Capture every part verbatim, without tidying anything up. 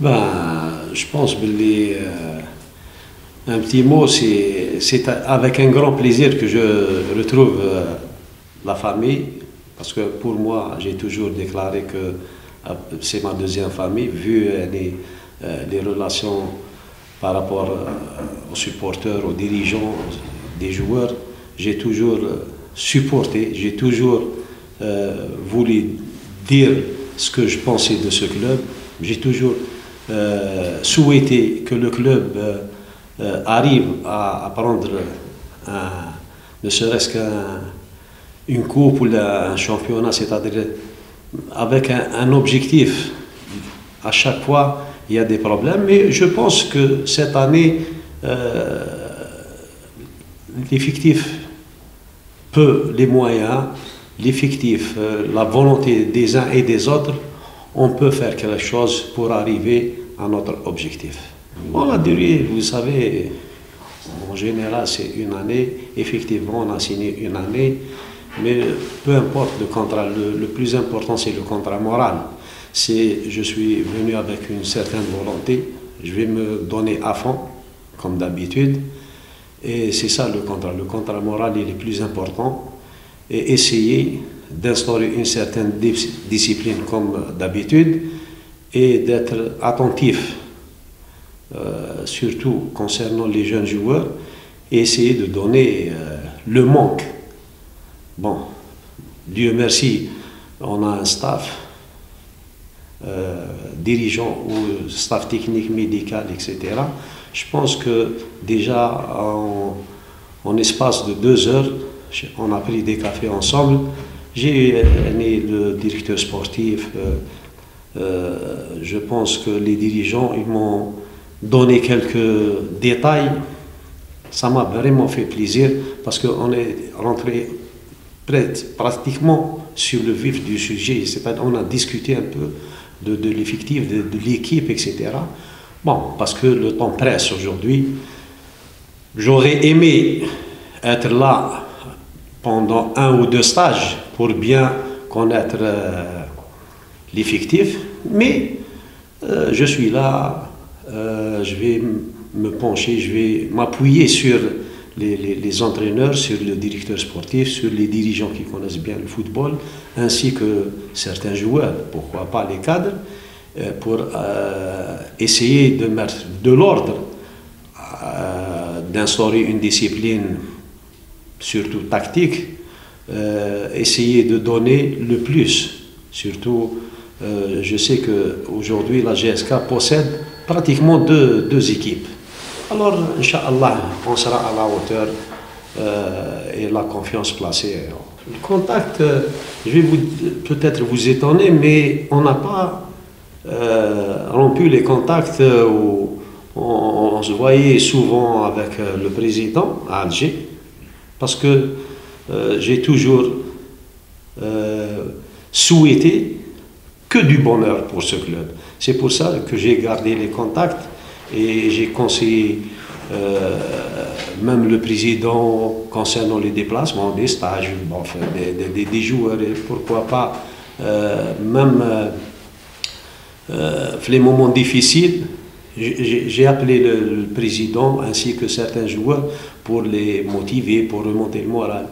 Bah, je pense que les, euh, un petit mot, c'est avec un grand plaisir que je retrouve euh, la famille, parce que pour moi, j'ai toujours déclaré que euh, c'est ma deuxième famille, vu euh, les, euh, les relations par rapport euh, aux supporters, aux dirigeants, des joueurs. J'ai toujours euh, supporté, j'ai toujours euh, voulu dire ce que je pensais de ce club. J'ai toujours euh, souhaité que le club euh, euh, arrive à, à prendre un, ne serait-ce qu'une un, coupe ou un championnat, c'est-à-dire avec un, un objectif. À chaque fois, il y a des problèmes, mais je pense que cette année, euh, l'effectif peut, les moyens, l'effectif, euh, la volonté des uns et des autres, on peut faire quelque chose pour arriver à notre objectif. Bon, la durée, vous savez, en général, c'est une année. Effectivement, on a signé une année, mais peu importe le contrat. Le, le plus important, c'est le contrat moral. C'est, je suis venu avec une certaine volonté. Je vais me donner à fond, comme d'habitude. Et c'est ça le contrat. Le contrat moral est le plus important. Et essayer d'instaurer une certaine discipline comme d'habitude et d'être attentif, euh, surtout concernant les jeunes joueurs, et essayer de donner euh, le manque. Bon, Dieu merci, on a un staff euh, dirigeant ou staff technique, médical, et cetera. Je pense que déjà en, en espace de deux heures, on a pris des cafés ensemble. J'ai eu le directeur sportif, euh, euh, je pense que les dirigeants m'ont donné quelques détails. Ça m'a vraiment fait plaisir parce qu'on est rentré pratiquement sur le vif du sujet. On a discuté un peu de, de l'effectif, de, de l'équipe, et cetera. Bon, parce que le temps presse aujourd'hui. J'aurais aimé être là pendant un ou deux stages pour bien connaître euh, l'effectif. Mais euh, je suis là, euh, je vais me pencher, je vais m'appuyer sur les, les, les entraîneurs, sur le directeur sportif, sur les dirigeants qui connaissent bien le football, ainsi que certains joueurs, pourquoi pas les cadres, euh, pour euh, essayer de mettre de l'ordre, euh, d'instaurer une discipline surtout tactique, euh, essayer de donner le plus. Surtout, euh, je sais qu'aujourd'hui, la G S K possède pratiquement deux, deux équipes. Alors, Inch'Allah, on sera à la hauteur euh, et la confiance placée. Le contact, euh, je vais peut-être vous étonner, mais on n'a pas euh, rompu les contacts. Euh, où on, on se voyait souvent avec euh, le président à Alger. Parce que euh, j'ai toujours euh, souhaité que du bonheur pour ce club. C'est pour ça que j'ai gardé les contacts et j'ai conseillé euh, même le président concernant les déplacements, des stages, bon, enfin, des, des, des joueurs, et pourquoi pas, euh, même euh, euh, les moments difficiles. J'ai appelé le président ainsi que certains joueurs pour les motiver, pour remonter le moral.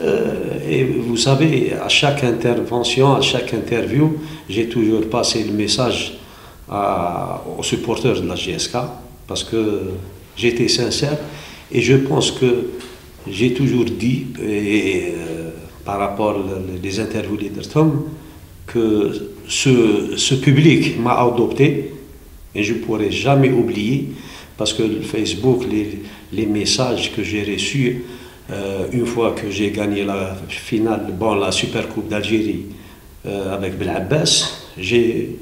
Euh, et vous savez, à chaque intervention, à chaque interview, j'ai toujours passé le message à, aux supporters de la G S K parce que j'étais sincère et je pense que j'ai toujours dit, et, euh, par rapport aux interviews d'Edderton, que ce, ce public m'a adopté. Et je ne pourrai jamais oublier, parce que le Facebook, les, les messages que j'ai reçus euh, une fois que j'ai gagné la finale, bon, la Super Coupe d'Algérie euh, avec Belabbès, j'ai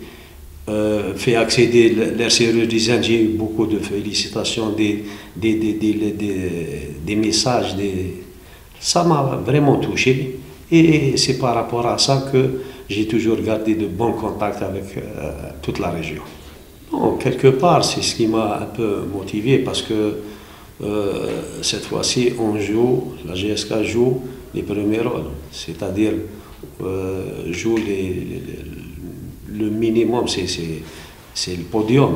euh, fait accéder l'R C R E Design, j'ai eu beaucoup de félicitations, des, des, des, des, des, des messages, des... ça m'a vraiment touché. Et c'est par rapport à ça que j'ai toujours gardé de bons contacts avec euh, toute la région. Non, quelque part, c'est ce qui m'a un peu motivé parce que euh, cette fois-ci, on joue, la G S K joue les premiers rôles, c'est-à-dire euh, joue les, les, les, le minimum, c'est c'est le podium.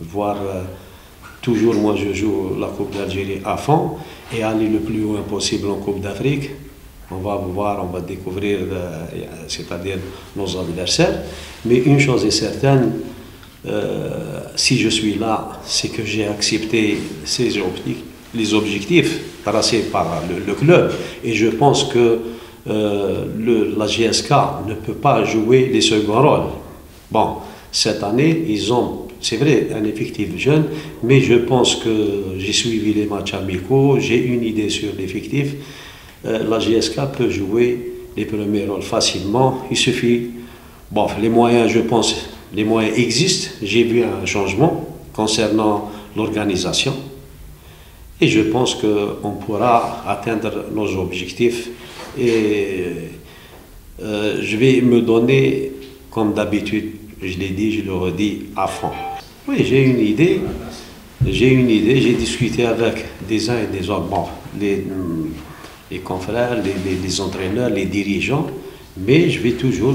Voir, euh, toujours moi je joue la Coupe d'Algérie à fond et aller le plus loin possible en Coupe d'Afrique. On va voir, on va découvrir, euh, c'est-à-dire nos adversaires. Mais une chose est certaine, euh, si je suis là, c'est que j'ai accepté ces objectifs, les objectifs tracés par le, le club. Et je pense que euh, le, la G S K ne peut pas jouer les seconds rôles. Bon, cette année, ils ont, c'est vrai, un effectif jeune, mais je pense que j'ai suivi les matchs amicaux, j'ai une idée sur l'effectif. Euh, la G S K peut jouer les premiers rôles facilement, il suffit. Bon, les moyens, je pense, les moyens existent. J'ai vu un changement concernant l'organisation. Et je pense qu'on pourra atteindre nos objectifs. Et euh, je vais me donner, comme d'habitude, je l'ai dit, je le redis, à fond. Oui, j'ai une idée. J'ai une idée, j'ai discuté avec des uns et des autres, bon, les, les confrères, les, les, les entraîneurs, les dirigeants. Mais je vais toujours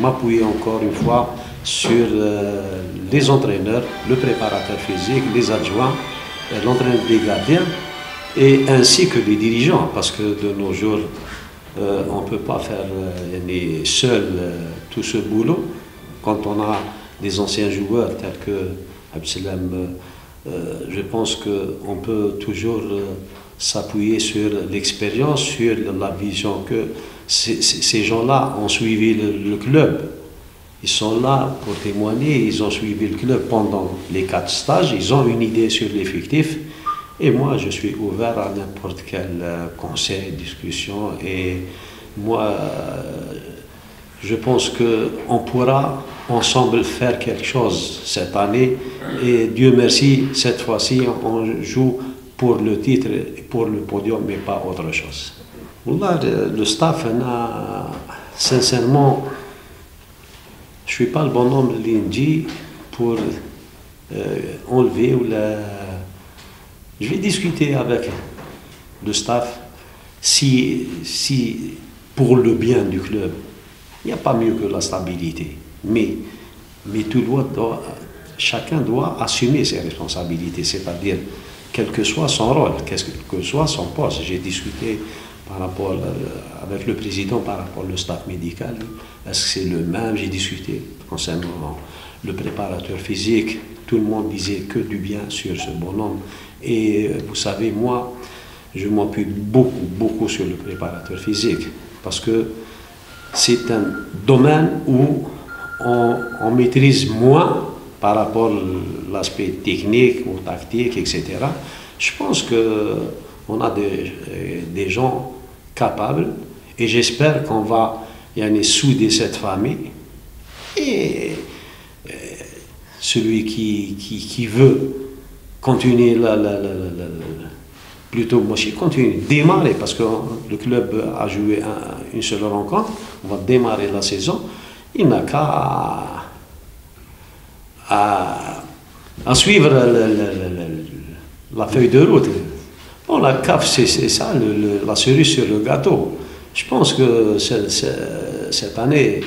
m'appuyer encore une fois sur euh, les entraîneurs, le préparateur physique, les adjoints, l'entraîneur des gardiens, et ainsi que les dirigeants, parce que de nos jours, euh, on ne peut pas faire euh, seul euh, tout ce boulot. Quand on a des anciens joueurs tels que Abdesslem, euh, je pense qu'on peut toujours euh, s'appuyer sur l'expérience, sur la vision que ces, ces gens-là ont suivi le, le club. Ils sont là pour témoigner, ils ont suivi le club pendant les quatre stages, ils ont une idée sur l'effectif. Et moi, je suis ouvert à n'importe quel conseil, discussion. Et moi, je pense qu'on pourra ensemble faire quelque chose cette année. Et Dieu merci, cette fois-ci, on joue pour le titre, pour le podium, mais pas autre chose. Là, le staff, a, sincèrement, je ne suis pas le bonhomme lundi pour euh, enlever ou la... Je vais discuter avec le staff si, si pour le bien du club, il n'y a pas mieux que la stabilité. Mais, mais tout doit, doit, chacun doit assumer ses responsabilités, c'est-à-dire quel que soit son rôle, quel que soit son poste. J'ai discuté par rapport euh, avec le président, par rapport au staff médical, est-ce que c'est le même? J'ai discuté concernant le préparateur physique, tout le monde disait que du bien sur ce bonhomme. Et euh, vous savez, moi, je m'appuie beaucoup, beaucoup sur le préparateur physique, parce que c'est un domaine où on, on maîtrise moins par rapport à l'aspect technique ou tactique, et cetera. Je pense qu'on a des, des gens capables et j'espère qu'on va yani, souder cette famille. Et euh, celui qui, qui, qui veut continuer, la, la, la, la, la, plutôt moi je continue, démarrer, parce que le club a joué un, une seule rencontre, on va démarrer la saison, il n'a qu'à... À, à suivre la, la, la, la, la feuille de route. Bon, la C A F, c'est ça, le, le, la cerise sur le gâteau. Je pense que c'est, c'est, cette année,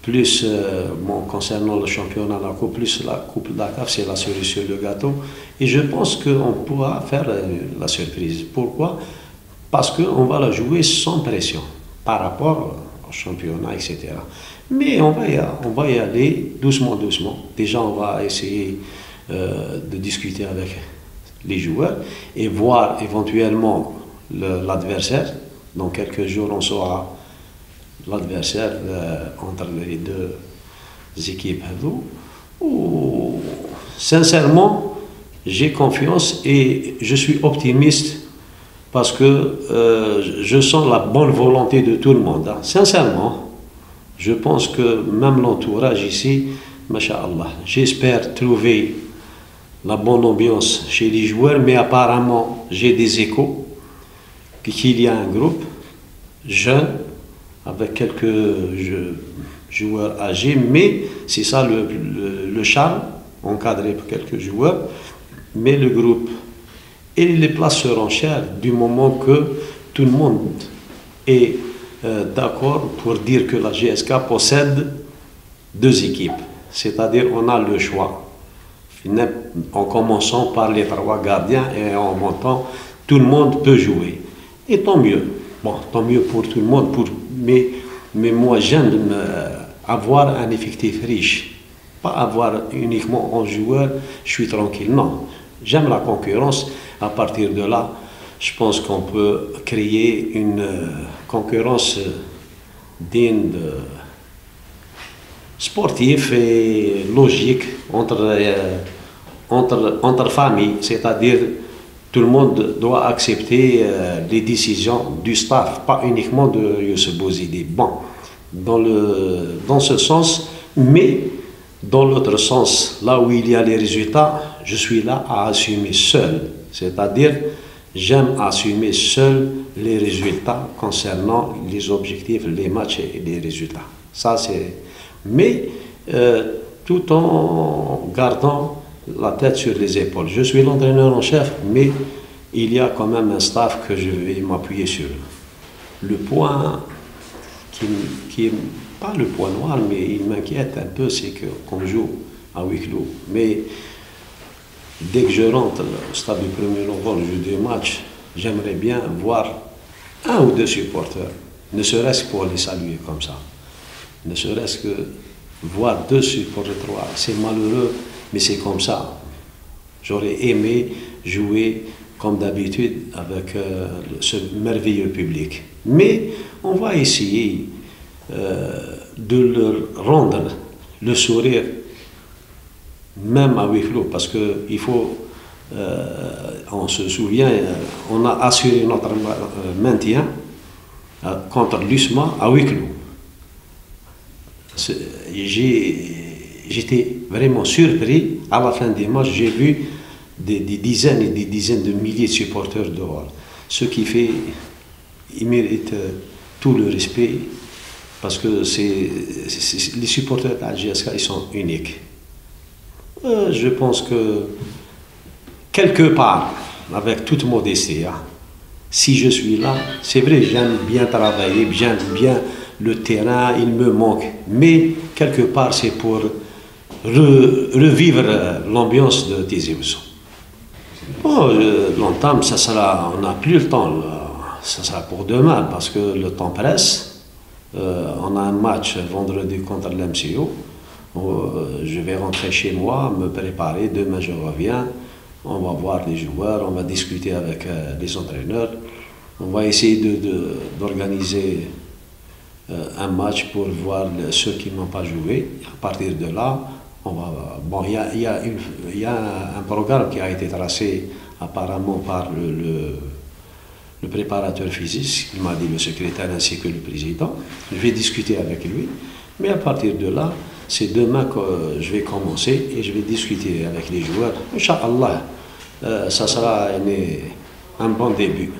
plus euh, bon, concernant le championnat, la coupe, plus la coupe de la C A F, c'est la cerise sur le gâteau. Et je pense qu'on pourra faire euh, la surprise. Pourquoi? Parce qu'on va la jouer sans pression par rapport au championnat, et cetera. Mais on va, y, on va y aller doucement, doucement. Déjà, on va essayer euh, de discuter avec les joueurs et voir éventuellement l'adversaire. Dans quelques jours, on saura l'adversaire euh, entre les deux équipes. Où, sincèrement, j'ai confiance et je suis optimiste parce que euh, je sens la bonne volonté de tout le monde. Hein. Sincèrement. Je pense que même l'entourage ici, masha'Allah, j'espère trouver la bonne ambiance chez les joueurs, mais apparemment, j'ai des échos qu'il y a un groupe jeune avec quelques joueurs âgés, mais c'est ça le, le, le charme, encadré par quelques joueurs, mais le groupe. Et les places seront chères du moment que tout le monde est... Euh, d'accord pour dire que la G S K possède deux équipes. c'est-à-dire on a le choix, en commençant par les trois gardiens et en montant, tout le monde peut jouer. Et tant mieux, bon, tant mieux pour tout le monde, pour, mais, mais moi j'aime avoir un effectif riche, pas avoir uniquement un joueur, je suis tranquille, non. J'aime la concurrence, à partir de là, je pense qu'on peut créer une concurrence digne de sportif et logique entre, entre, entre familles, c'est-à-dire tout le monde doit accepter les décisions du staff, pas uniquement de Youcef Bouzidi. Bon, dans, le, dans ce sens, mais dans l'autre sens, là où il y a les résultats, je suis là à assumer seul, c'est-à-dire j'aime assumer seul les résultats concernant les objectifs, les matchs et les résultats. Ça, c'est... Mais euh, tout en gardant la tête sur les épaules. Je suis l'entraîneur en chef, mais il y a quand même un staff que je vais m'appuyer sur. Le point qui, qui est pas le point noir, mais il m'inquiète un peu, c'est qu'on joue à huis clos. Mais dès que je rentre au stade du premier novembre, je joue des matchs, j'aimerais bien voir un ou deux supporters, ne serait-ce que pour les saluer comme ça. Ne serait-ce que voir deux supporters, trois, c'est malheureux, mais c'est comme ça. J'aurais aimé jouer comme d'habitude avec euh, ce merveilleux public. Mais on va essayer euh, de leur rendre le sourire, même à huis clos, parce qu'il faut, euh, on se souvient, on a assuré notre maintien euh, contre l'U S M A à huis clos. J'étais vraiment surpris, à la fin des matchs, j'ai vu des, des dizaines et des dizaines de milliers de supporters dehors. Ce qui fait, ils méritent tout le respect, parce que c'est, c'est, les supporters à J S K, ils sont uniques. Euh, je pense que, quelque part, avec toute modestie, hein, si je suis là, c'est vrai, j'aime bien travailler, j'aime bien... Le terrain, il me manque, mais quelque part c'est pour re, revivre l'ambiance de Tizi Ouzou. Bon, l'entame, ça sera, on n'a plus le temps, là. Ça sera pour demain parce que le temps presse. Euh, on a un match vendredi contre l'M C O. Euh, je vais rentrer chez moi, me préparer, demain je reviens, on va voir les joueurs, on va discuter avec euh, les entraîneurs, on va essayer d'organiser un match pour voir ceux qui n'ont pas joué. À partir de là, on va... Bon, il y a, y, a y a un programme qui a été tracé apparemment par le, le, le préparateur physique, il m'a dit le secrétaire ainsi que le président. Je vais discuter avec lui, mais à partir de là, c'est demain que je vais commencer et je vais discuter avec les joueurs. Inch'Allah, euh, ça sera une, un bon début.